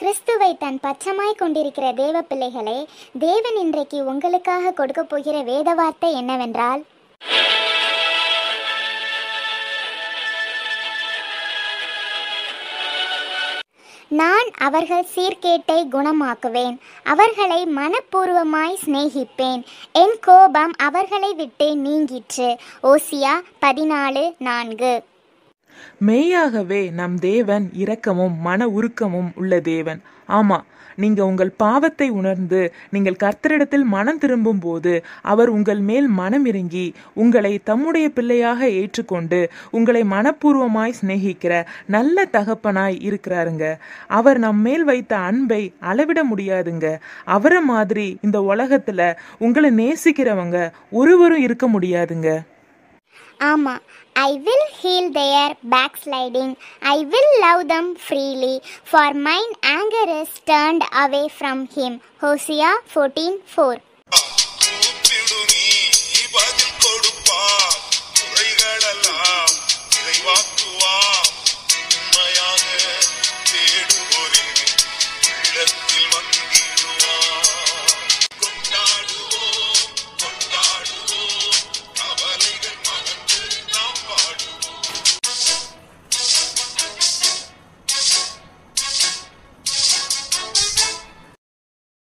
கிறிஸ்துவை தன் பச்சமாய் கொண்டிருக்கிற தேவ பிள்ளைகளே, தேவன் இன்றைக்கு உங்களுக்காக கொடுக்க போகிற வேத வார்த்தை என்னவென்றால், நான் அவர்கள் சீர்கேட்டை குணமாக்குவேன், அவர்களை மனப்பூர்வமாய் சிநேகிப்பேன், என் கோபம் அவர்களை விட்டு நீங்கிற்று. ஓசியா 14:4. மெய்யாகவே நம் தேவன் இரக்கமும் மன உருக்கமும் உள்ள தேவன். ஆமா, நீங்க உங்கள் பாவத்தை உணர்ந்து நீங்கள் கர்த்தரிடத்தில் மனம் திரும்பும் போது அவர் உங்கள் மேல் மனம் இறங்கி உங்களை தம்முடைய பிள்ளையாக ஏற்றுக்கொண்டு உங்களை மனப்பூர்வமாய் சிநேகிக்கிற நல்ல தகப்பனாய் இருக்கிறாருங்க. அவர் நம் மேல் வைத்த அன்பை அளவிட முடியாதுங்க. அவரை மாதிரி இந்த உலகத்துல உங்களை நேசிக்கிறவங்க ஒருவரும் இருக்க முடியாதுங்க. ஆமாம், I will heal their backsliding. I will love them freely, for mine anger is turned away from him. Hosea 14:4.